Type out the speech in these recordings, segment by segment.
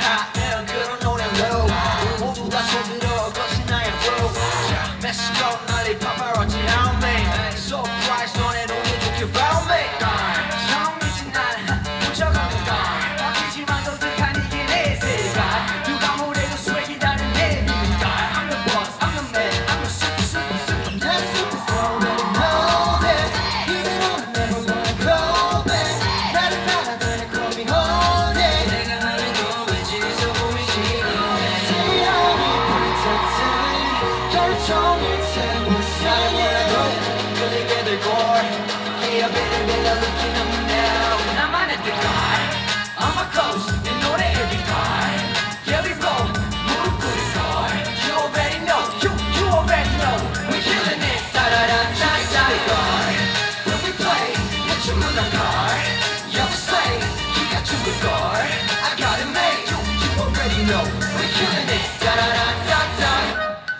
high, girl, I know that low. 모두 다 손들어 거친 나의 flow. 자, Mexico, 날이 paparazzi on me. Surprise, 너네 노래 좋게 found me. 처음이지 난 훔쳐가는 건 바뀌지만 선택한 이게 내 세상. 누가 뭐래도 swag이 다른 내 미가. I'm the boss, I'm the man, I'm the super, super, super. I'm that superstar, already know that. 이대로는 never gonna go back. 나를 따라다녀 clubbing all day. No, we're killing it. Da da da da da.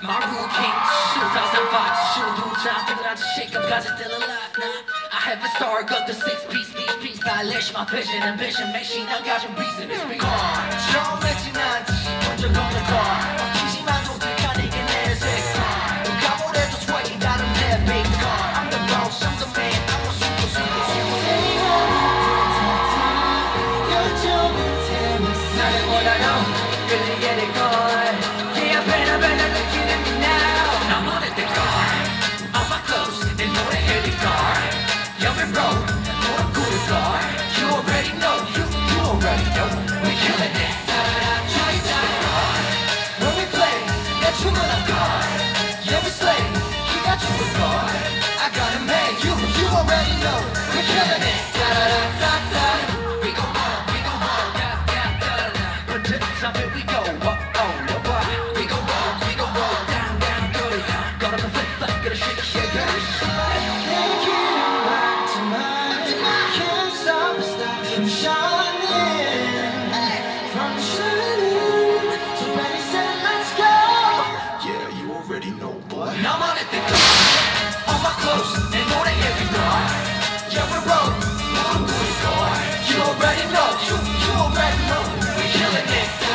My rule king, 2005. She'll do time, but I just shake up, guys are still alive now. I have a star, got the six-piece, peace. I lash my vision, ambition, make she not got your reason. It's been gone. Strong as you not, put your gun in the car. Kishi man, don't think I need an air sex. You got all that, that's why you got them there, big car. I'm the boss, I'm the man, I'm a super, super, super. You're jumping, tell me, not in what I know. Really get it going. Yeah, better looking at me now. I'm on at the car. All my clothes, they know they hear the car. Young and broke, what a good car. You already know, you already know. We're killing it. Try to die. When we play, that's you on a car. Yeah, we slay, he got you a car. I got him, hey, you already know. We're killing it. You already know, you already know, we're killing it.